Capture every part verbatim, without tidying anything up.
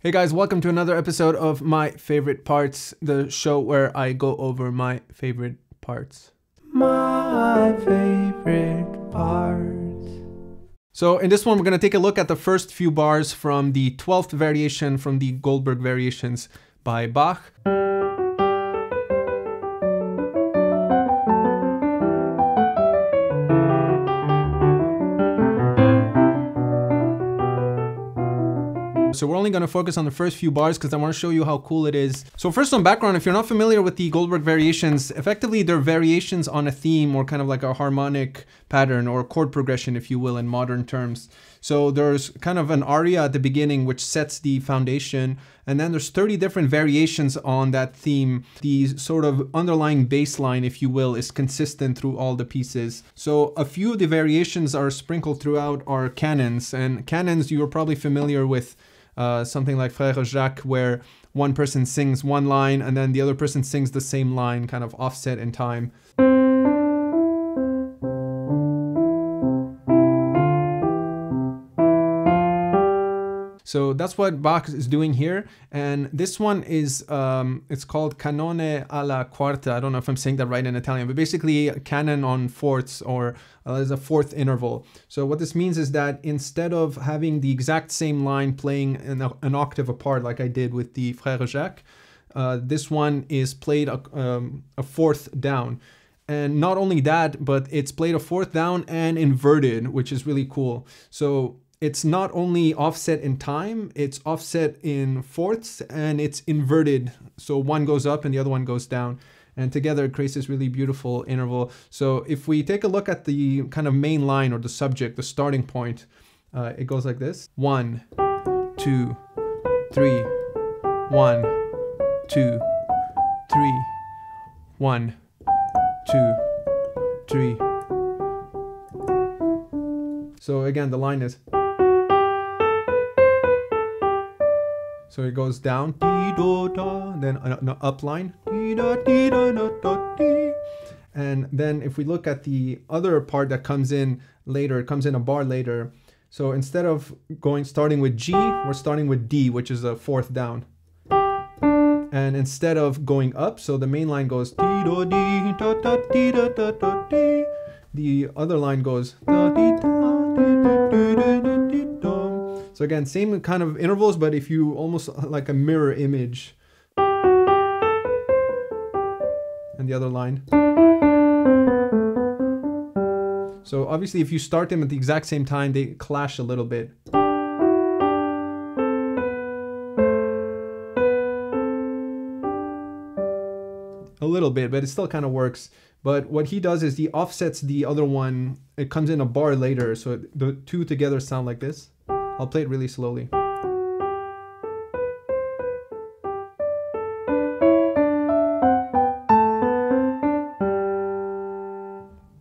Hey guys, welcome to another episode of My Favorite Parts, the show where I go over my favorite parts. My favorite parts. So in this one, we're going to take a look at the first few bars from the twelfth variation from the Goldberg Variations by Bach. So we're only going to focus on the first few bars because I want to show you how cool it is. So first, some background, if you're not familiar with the Goldberg Variations, effectively they're variations on a theme or kind of like a harmonic pattern or chord progression, if you will, in modern terms. So there's kind of an aria at the beginning which sets the foundation, and then there's thirty different variations on that theme. The sort of underlying bass line, if you will, is consistent through all the pieces. So a few of the variations are sprinkled throughout are canons, and canons you're probably familiar with. Uh, something like Frère Jacques, where one person sings one line and then the other person sings the same line, kind of offset in time. So that's what Bach is doing here, and this one is, um, it's called Canone alla Quarta. I don't know if I'm saying that right in Italian, but basically a canon on fourths, or uh, there's a fourth interval. So what this means is that instead of having the exact same line playing an, an octave apart like I did with the Frère Jacques, uh, this one is played a, um, a fourth down. And not only that, but it's played a fourth down and inverted, which is really cool. So it's not only offset in time, it's offset in fourths, and it's inverted. So one goes up and the other one goes down. And together it creates this really beautiful interval. So if we take a look at the kind of main line or the subject, the starting point, uh, it goes like this. One, two, three, one, two, three, one, two, three. So again, the line is... So it goes down, then an up line. And then if we look at the other part that comes in later, it comes in a bar later. So instead of going starting with G, we're starting with D, which is a fourth down. And instead of going up, so the main line goes, the other line goes. So again, same kind of intervals, but if you almost like a mirror image. And the other line. So obviously if you start them at the exact same time, they clash a little bit. A little bit, but it still kind of works. But what he does is he offsets the other one. It comes in a bar later, so the two together sound like this. I'll play it really slowly.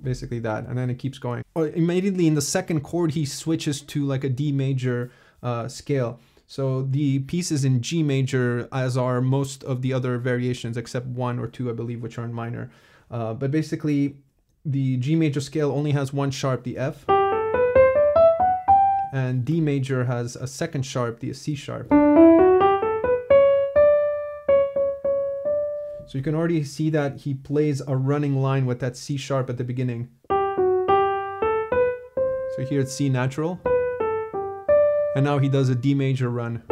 Basically that, and then it keeps going. Or immediately in the second chord, he switches to like a D major uh, scale. So the piece is in G major, as are most of the other variations, except one or two, I believe, which are in minor. Uh, but basically, the G major scale only has one sharp, the F. And D major has a second sharp, the C sharp. So you can already see that he plays a running line with that C sharp at the beginning. So here it's C natural. And now he does a D major run.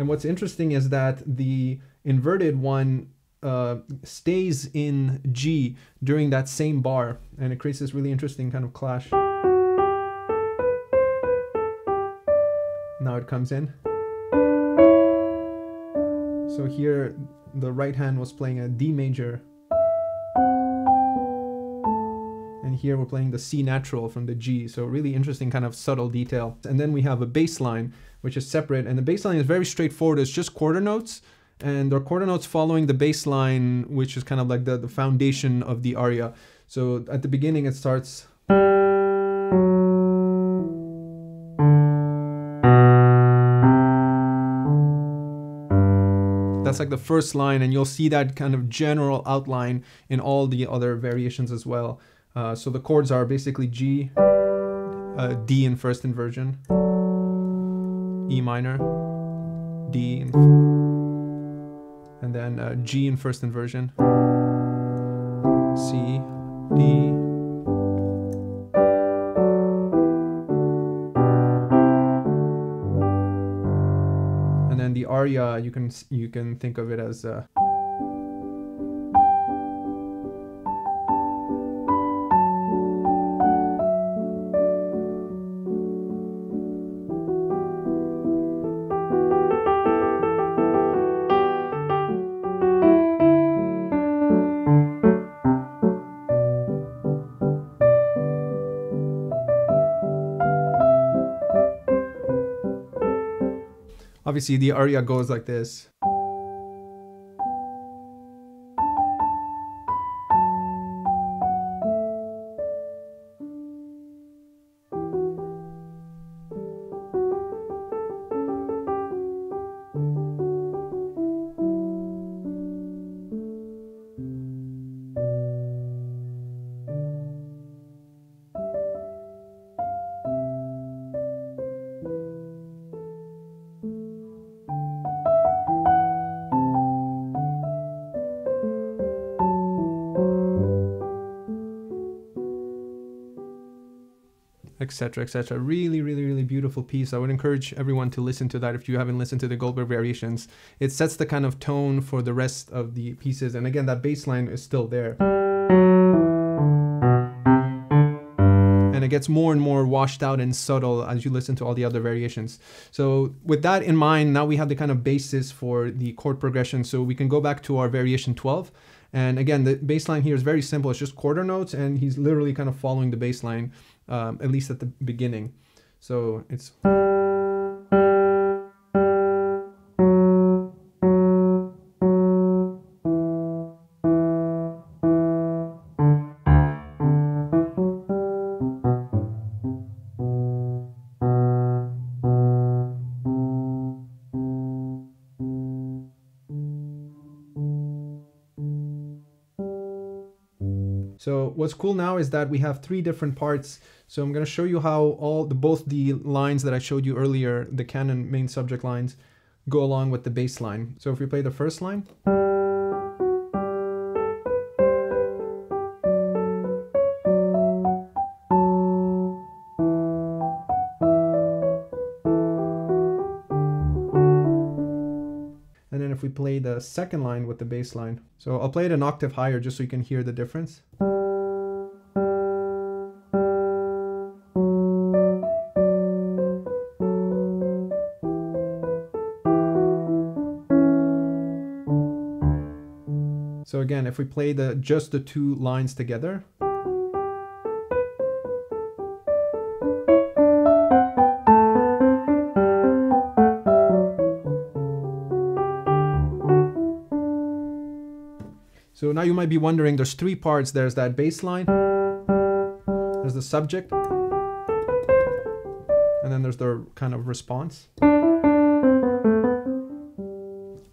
And what's interesting is that the inverted one Uh, stays in G during that same bar, and it creates this really interesting kind of clash. Now it comes in. So here the right hand was playing a D major, and here we're playing the C natural from the G. So really interesting kind of subtle detail. And then we have a bass line which is separate, and the bass line is very straightforward. It's just quarter notes. And there are quarter notes following the bass line, which is kind of like the, the foundation of the aria. So at the beginning it starts. That's like the first line, and you'll see that kind of general outline in all the other variations as well. Uh, so the chords are basically G, uh, D in first inversion, E minor, D, in and then uh, G in first inversion, C, D, and then the aria. You can you can think of it as. Uh, Obviously, the aria goes like this. Etc, et cetera. Really, really, really beautiful piece. I would encourage everyone to listen to that if you haven't listened to the Goldberg Variations. It sets the kind of tone for the rest of the pieces, and again, that bass line is still there. And it gets more and more washed out and subtle as you listen to all the other variations. So with that in mind, now we have the kind of basis for the chord progression. So we can go back to our variation twelve. And again, the bass line here is very simple. It's just quarter notes, and he's literally kind of following the bass line, um, at least at the beginning. So it's... So what's cool now is that we have three different parts. So I'm going to show you how all the, both the lines that I showed you earlier, the canon main subject lines, go along with the bass line. So if we play the first line. And then if we play the second line with the bass line. So I'll play it an octave higher just so you can hear the difference. So again, if we play the just the two lines together. So now you might be wondering, there's three parts. There's that bass line, there's the subject, and then there's the kind of response.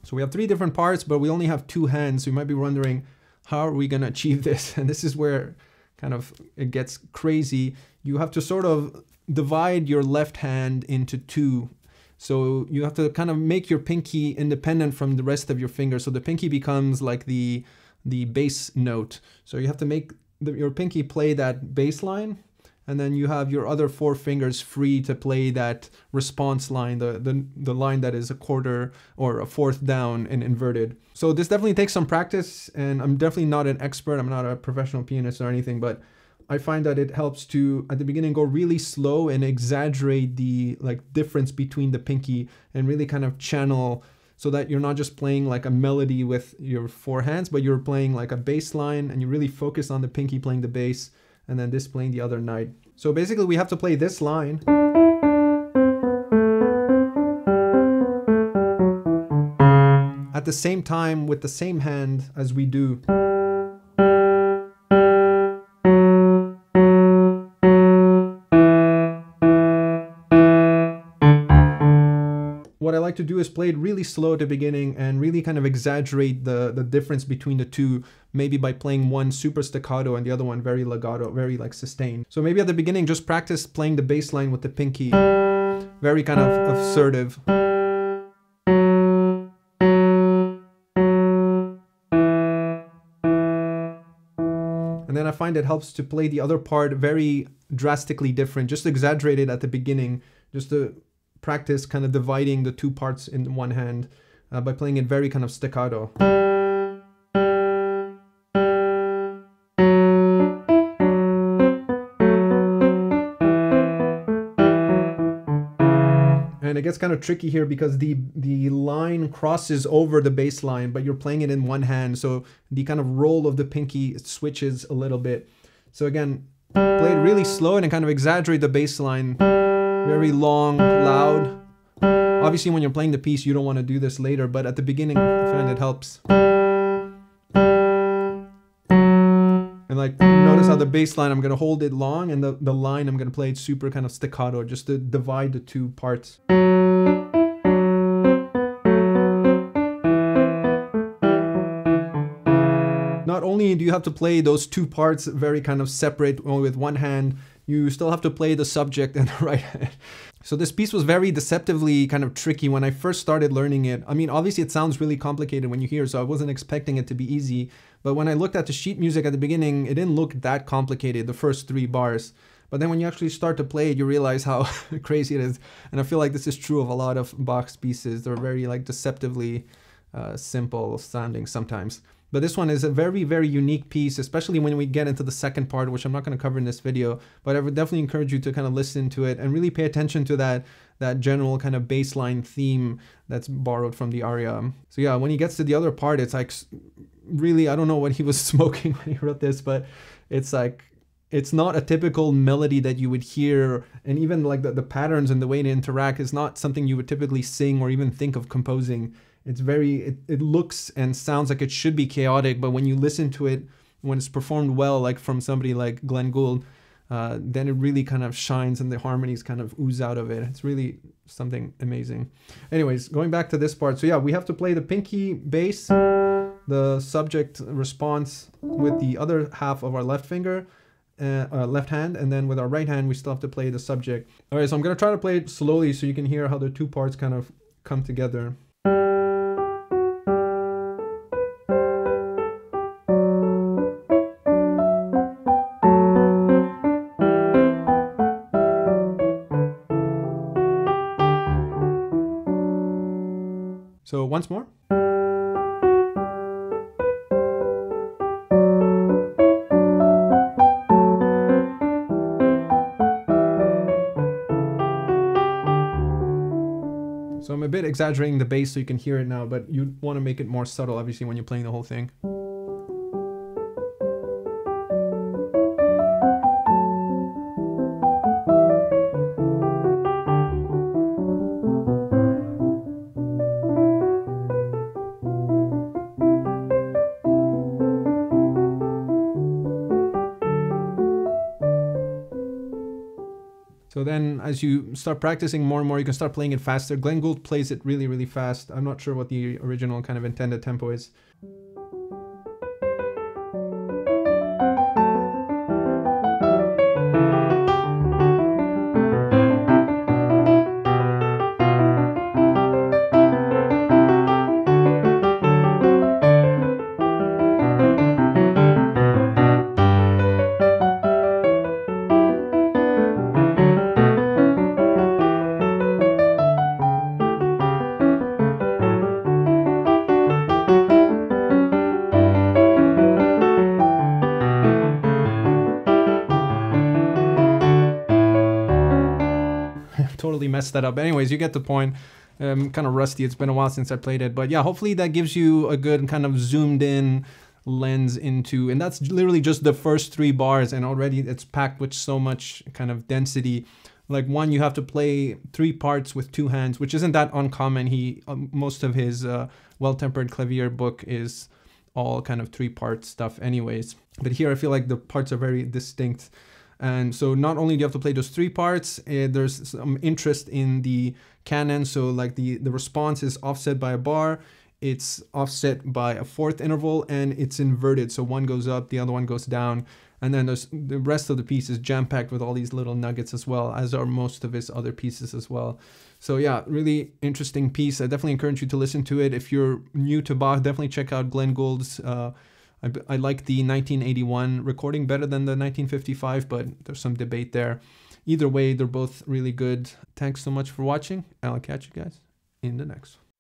So we have three different parts, but we only have two hands. So you might be wondering, how are we going to achieve this? And this is where kind of it gets crazy. You have to sort of divide your left hand into two. So you have to kind of make your pinky independent from the rest of your finger. So the pinky becomes like the, the bass note. So you have to make the, your pinky play that bass line. And then you have your other four fingers free to play that response line, the, the, the line that is a quarter or a fourth down and inverted. So this definitely takes some practice, and I'm definitely not an expert. I'm not a professional pianist or anything, but I find that it helps to, at the beginning, go really slow and exaggerate the like difference between the pinky and really kind of channel so that you're not just playing like a melody with your four hands, but you're playing like a bass line and you really focus on the pinky playing the bass. And then this playing the other night. So basically we have to play this line. At the same time with the same hand as we do. what I like to do is play it really slow at the beginning and really kind of exaggerate the, the difference between the two, maybe by playing one super staccato and the other one very legato, very like sustained. So maybe at the beginning, just practice playing the bass line with the pinky, very kind of assertive. And then I find it helps to play the other part very drastically different, just exaggerate it at the beginning, just to practice kind of dividing the two parts in one hand uh, by playing it very kind of staccato. And it gets kind of tricky here because the, the line crosses over the bass line, but you're playing it in one hand. So the kind of roll of the pinky switches a little bit. So again, play it really slow and kind of exaggerate the bass line. Very long, loud. Obviously when you're playing the piece, you don't want to do this later, but at the beginning, I find it helps. And like, notice how the bass line, I'm going to hold it long, and the, the line, I'm going to play it super kind of staccato, just to divide the two parts. Not only do you have to play those two parts very kind of separate with one hand, you still have to play the subject in the right hand. So this piece was very deceptively kind of tricky when I first started learning it. I mean, obviously it sounds really complicated when you hear, so I wasn't expecting it to be easy. But when I looked at the sheet music at the beginning, it didn't look that complicated, the first three bars. But then when you actually start to play it, you realize how crazy it is. And I feel like this is true of a lot of Bach's pieces. They're very like deceptively uh, simple sounding sometimes. But this one is a very, very unique piece, especially when we get into the second part, which I'm not going to cover in this video, but I would definitely encourage you to kind of listen to it and really pay attention to that, that general kind of baseline theme that's borrowed from the aria. So yeah, when he gets to the other part, it's like, really, I don't know what he was smoking when he wrote this, but it's like, it's not a typical melody that you would hear, and even like the, the patterns and the way they interact is not something you would typically sing or even think of composing. It's very, it, it looks and sounds like it should be chaotic, but when you listen to it, when it's performed well, like from somebody like Glenn Gould, uh, then it really kind of shines and the harmonies kind of ooze out of it. It's really something amazing. Anyways, going back to this part. So yeah, we have to play the pinky bass, the subject response with the other half of our left finger, uh, uh, left hand, and then with our right hand, we still have to play the subject. All right, so I'm gonna try to play it slowly so you can hear how the two parts kind of come together. So once more. So I'm a bit exaggerating the bass so you can hear it now, but you want to make it more subtle, obviously, when you're playing the whole thing. So then as you start practicing more and more, you can start playing it faster. Glenn Gould plays it really, really fast. I'm not sure what the original kind of intended tempo is. Totally messed that up. Anyways, you get the point. I'm kind of rusty. It's been a while since I played it. But yeah, hopefully that gives you a good kind of zoomed in lens into, and that's literally just the first three bars, and already it's packed with so much kind of density. Like one, you have to play three parts with two hands, which isn't that uncommon. He, um, most of his uh, Well-Tempered Clavier book is all kind of three part stuff anyways. But here I feel like the parts are very distinct. And so not only do you have to play those three parts, uh, there's some interest in the canon. So like the, the response is offset by a bar, it's offset by a fourth interval, and it's inverted. So one goes up, the other one goes down. And then there's, the rest of the piece is jam-packed with all these little nuggets as well, as are most of his other pieces as well. So yeah, really interesting piece. I definitely encourage you to listen to it. If you're new to Bach, definitely check out Glenn Gould's uh, I, I like the nineteen eighty-one recording better than the nineteen fifty-five, but there's some debate there. Either way, they're both really good. Thanks so much for watching. I'll catch you guys in the next one.